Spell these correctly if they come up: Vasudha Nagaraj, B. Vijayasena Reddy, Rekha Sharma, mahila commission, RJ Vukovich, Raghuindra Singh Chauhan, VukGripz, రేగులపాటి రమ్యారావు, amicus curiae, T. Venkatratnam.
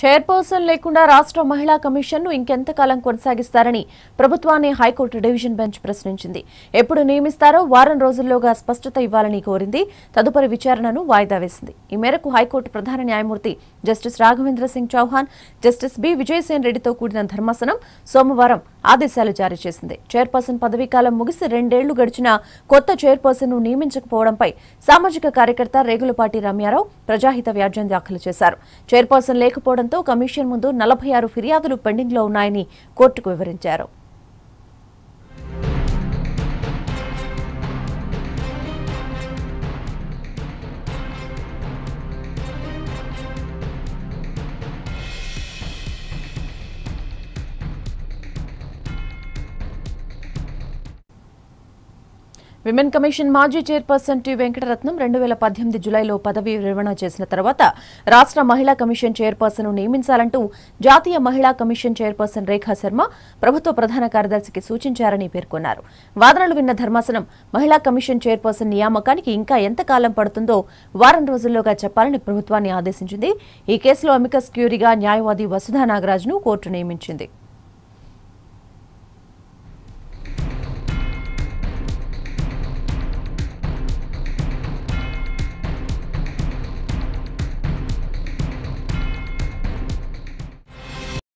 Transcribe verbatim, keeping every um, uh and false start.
Chairperson Lekunda Rashtra Mahila Commission nu inkenta kalam konasagistarani Prabhutvanni High Court Division Bench prasninchindi. Eppudu niyamistaro varam rojulloga spashtata ivvalani korindi. Tadupari vicharananu vaida vesindi. Ee meraku High Court Pradhana Nyayamurti Justice Raghuindra Singh Chauhan, Justice B. Vijayasena Reddy tho koodina Dharmasanam Somavaram ఆదేశాలు జారీ చేసింది. Chairperson పదవి కాలం ముగిసి రెండేళ్లు గడిచినా కొత్త chairperson ను నియమించకపోవడంపై సామాజిక కార్యకర్త రేగులపాటి రమ్యారావు ప్రజాహిత వ్యాజ్యం దాఖలు చేశారు. చైర్పర్సన్ లేకపోవడంతో కమిషన్ ముందు నలభై ఆరు ఫిర్యాదులు పెండింగ్ లో ఉన్నాయని కోర్టుకు వివరించారు. Women Commission Maji Chairperson T. Venkatratnam, two thousand eighteen July lo padavi virvana chesina tarvata, Rashtra Mahila Commission Chairperson nu niyaminchalantu, Jatiya Mahila Commission Chairperson Rekha Sharma, Prabhutva Pradhana Karyadarshiki Suchincharani Perkonnaru. Vadanalu vinna Dharmasanam, Mahila Commission Chairperson niyamakaniki inka enta kalam padutundo, varam rojulloga cheppalani Prabhutvanni aadeshinchindi. Ee case lo amicus curiae ga Nyayavadi Vasudha Nagaraj nu court niyaminchindi.